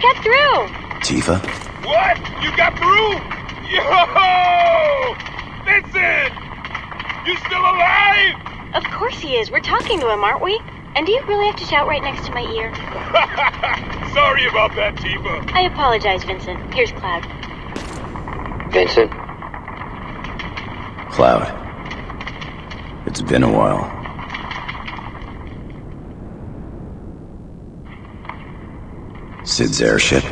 I got through! Tifa? What? You got through? Yo! Vincent! You still alive? Of course he is. We're talking to him, aren't we? And do you really have to shout right next to my ear? Sorry about that, Tifa. I apologize, Vincent. Here's Cloud. Vincent? Cloud. It's been a while. Sid's airship?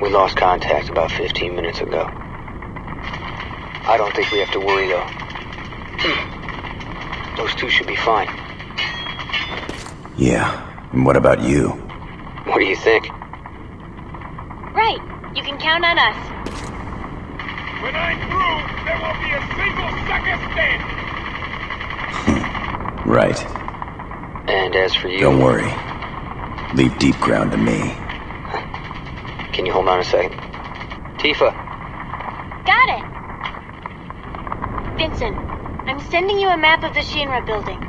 We lost contact about 15 minutes ago. I don't think we have to worry, though. Those two should be fine. Yeah, and what about you? What do you think? Right, you can count on us. When I'm through, there won't be a single sucker standing! Right. And as for you... Don't worry. Leave deep ground to me. Can you hold on a second? Tifa! Got it! Vincent, I'm sending you a map of the Shinra building.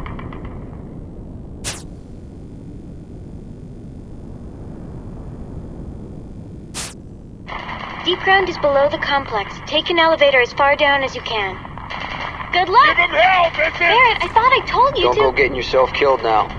Deep ground is below the complex. Take an elevator as far down as you can. Good luck! Give him hell, Vincent! Barrett, I thought I told you to... Don't go getting yourself killed now.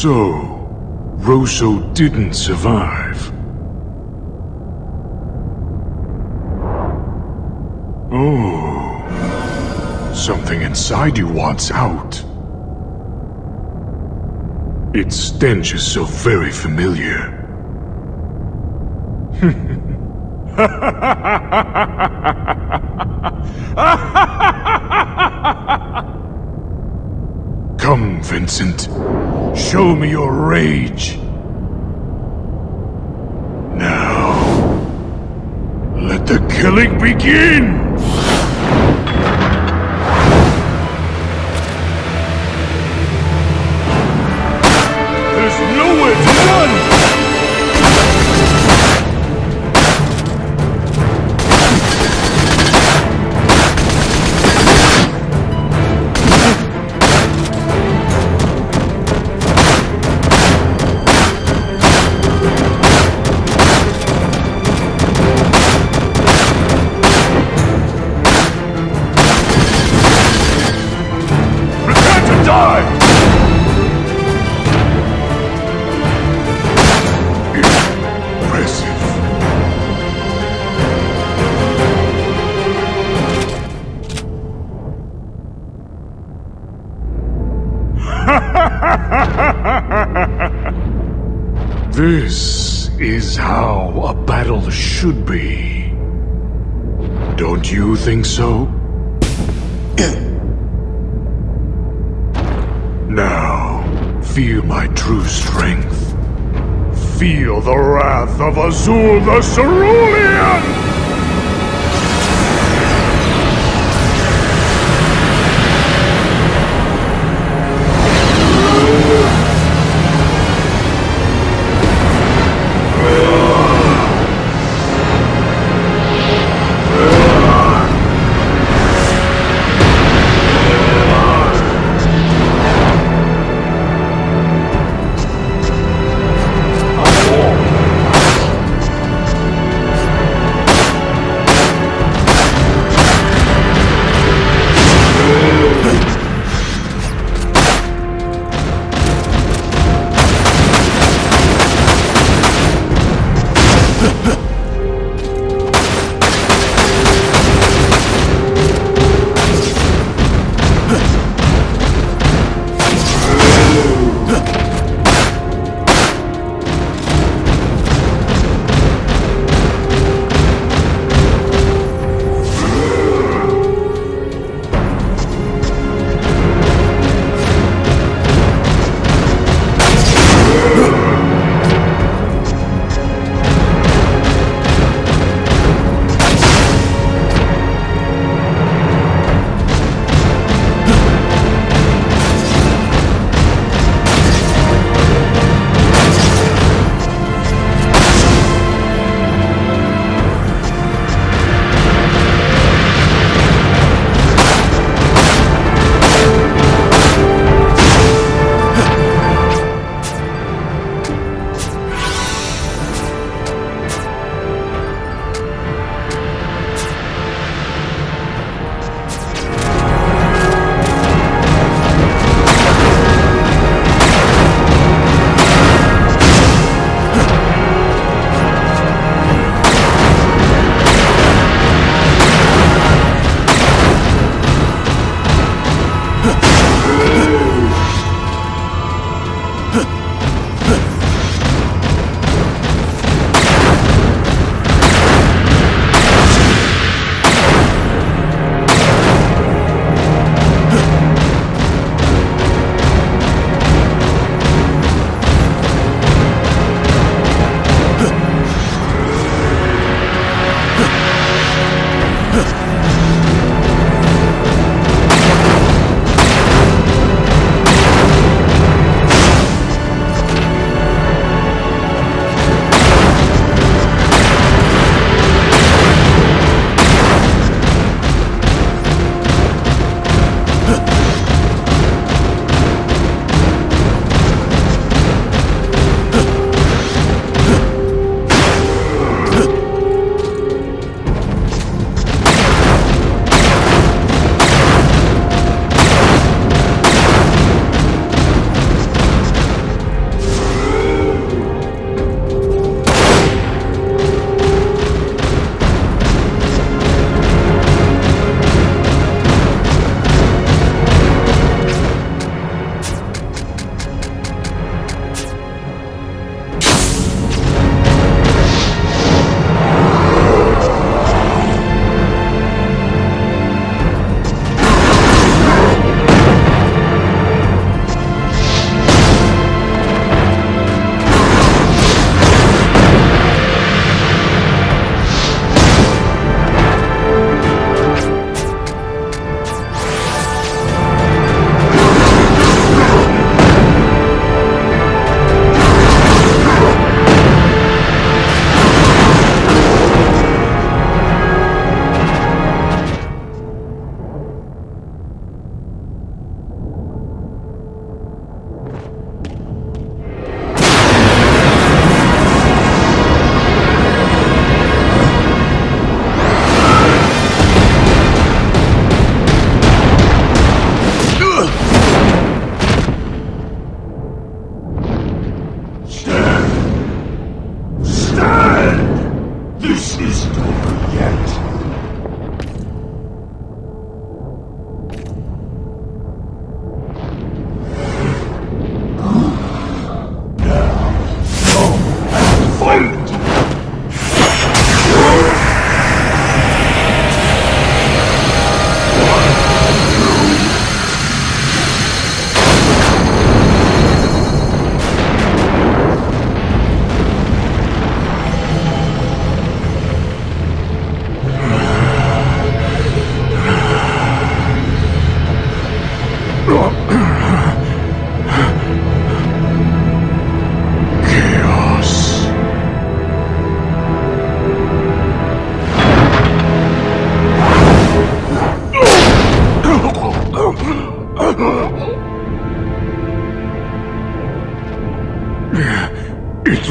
So, Roso didn't survive. Oh, something inside you wants out. Its stench is so very familiar. Come, Vincent. Show me your rage. Now, let the killing begin! This is how a battle should be. Don't you think so? Now, feel my true strength. Feel the wrath of Azul the Cerulean!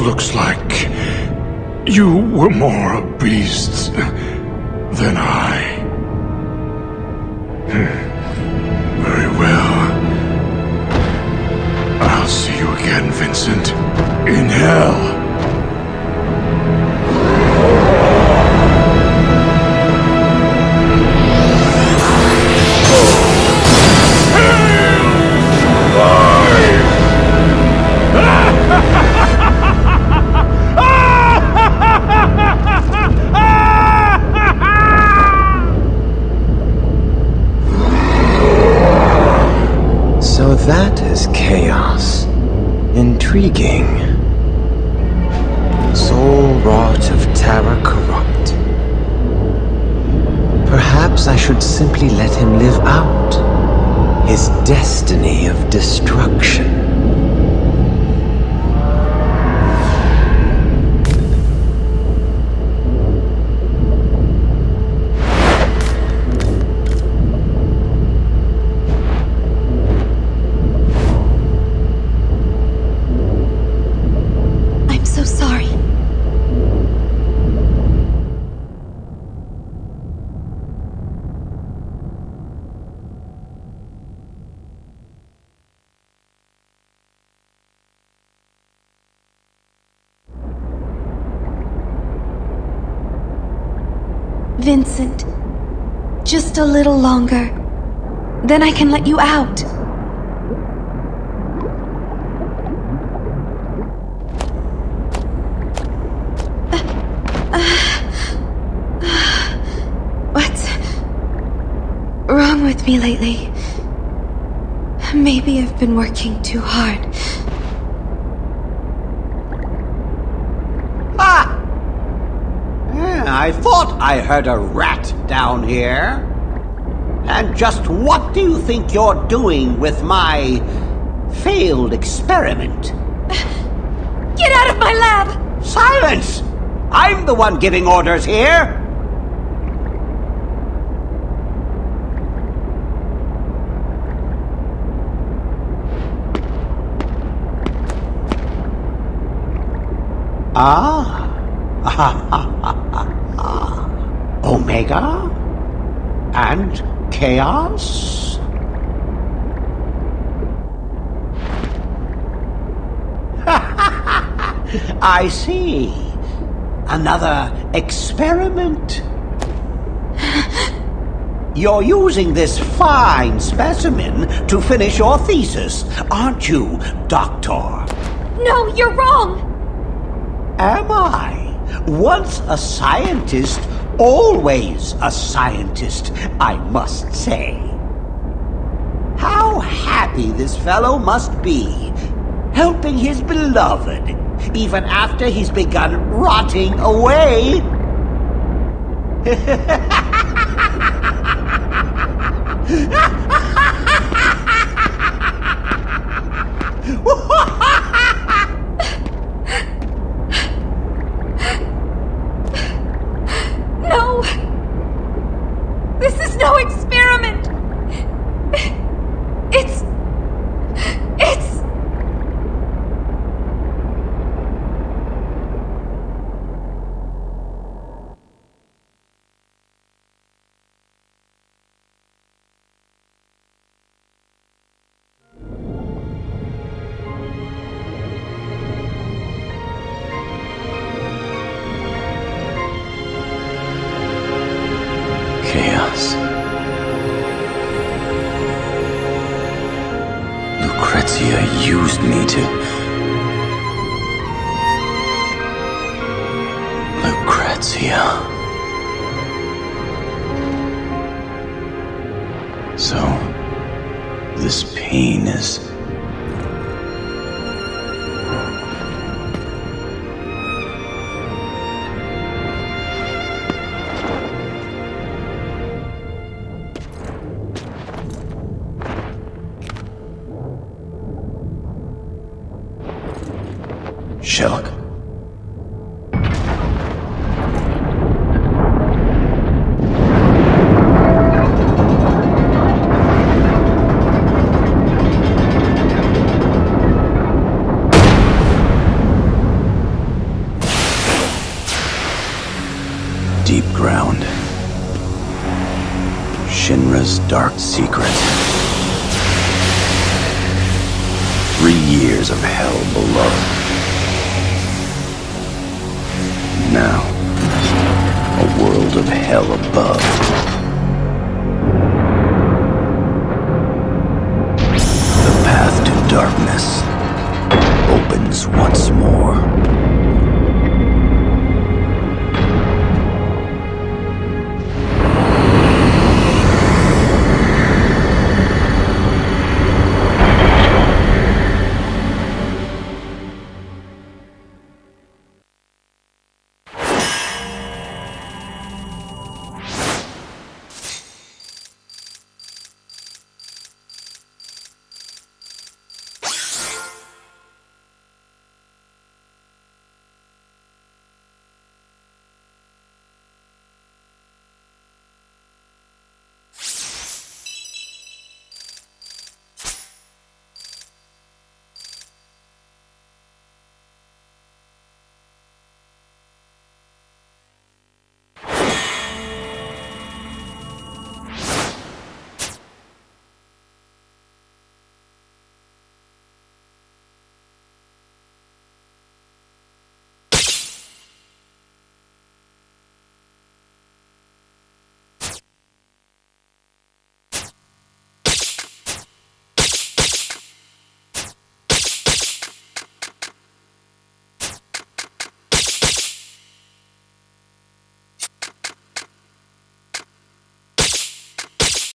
looks like you were more a beast than I. Very well. I'll see you again, Vincent. In hell. So that is chaos. Intriguing. Soul wrought of terror corrupt. Perhaps I should simply let him live out his destiny of destruction. Vincent, just a little longer, then I can let you out. What's wrong with me lately? Maybe I've been working too hard. I thought I heard a rat down here. And just what do you think you're doing with my failed experiment? Get out of my lab! Silence! I'm the one giving orders here! Omega and Chaos? I see. Another experiment. You're using this fine specimen to finish your thesis, aren't you, Doctor? No, you're wrong. Am I? Once a scientist, always a scientist, I must say. How happy this fellow must be, helping his beloved, even after he's begun rotting away. ground. Shinra's dark secret. 3 years of hell below. Now, a world of hell above.